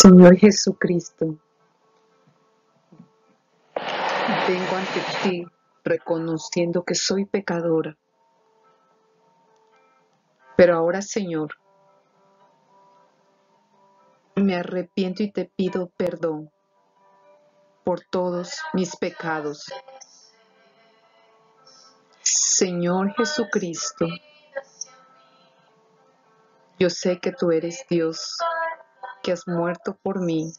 Señor Jesucristo, vengo ante ti reconociendo que soy pecadora. Pero ahora, Señor, me arrepiento y te pido perdón por todos mis pecados. Señor Jesucristo, yo sé que tú eres Dios, que has muerto por mí,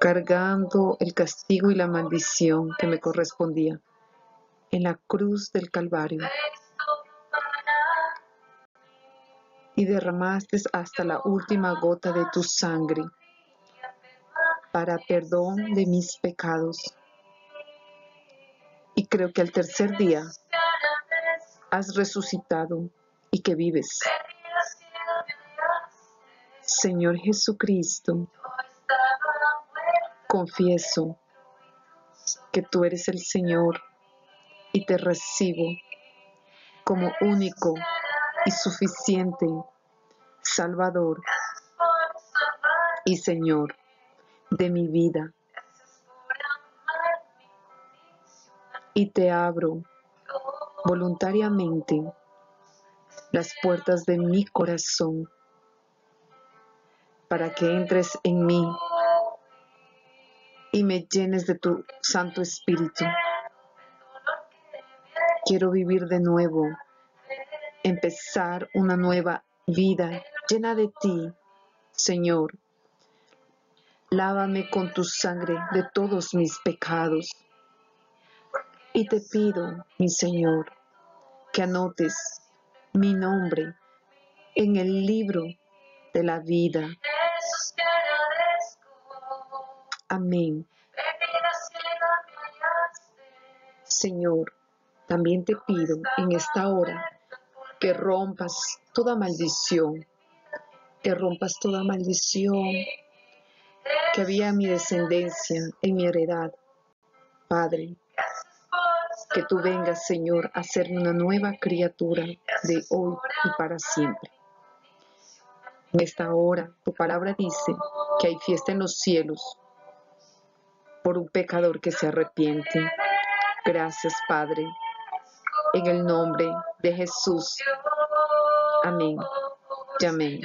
cargando el castigo y la maldición que me correspondía en la cruz del Calvario. Y derramaste hasta la última gota de tu sangre para perdón de mis pecados. Y creo que al tercer día has resucitado y que vives. Señor Jesucristo, confieso que tú eres el Señor y te recibo como único y suficiente Salvador y Señor de mi vida. Y te abro voluntariamente las puertas de mi corazón para que entres en mí y me llenes de tu Santo Espíritu. Quiero vivir de nuevo, empezar una nueva vida llena de ti, Señor. Lávame con tu sangre de todos mis pecados. Y te pido, mi Señor, que anotes mi nombre en el libro de la vida. Amén. Señor, también te pido en esta hora que rompas toda maldición, que había en mi descendencia, en mi heredad. Padre, que tú vengas, Señor, a ser una nueva criatura de hoy y para siempre. En esta hora, tu palabra dice que hay fiesta en los cielos por un pecador que se arrepiente. Gracias, Padre, en el nombre de Jesús. Amén y amén.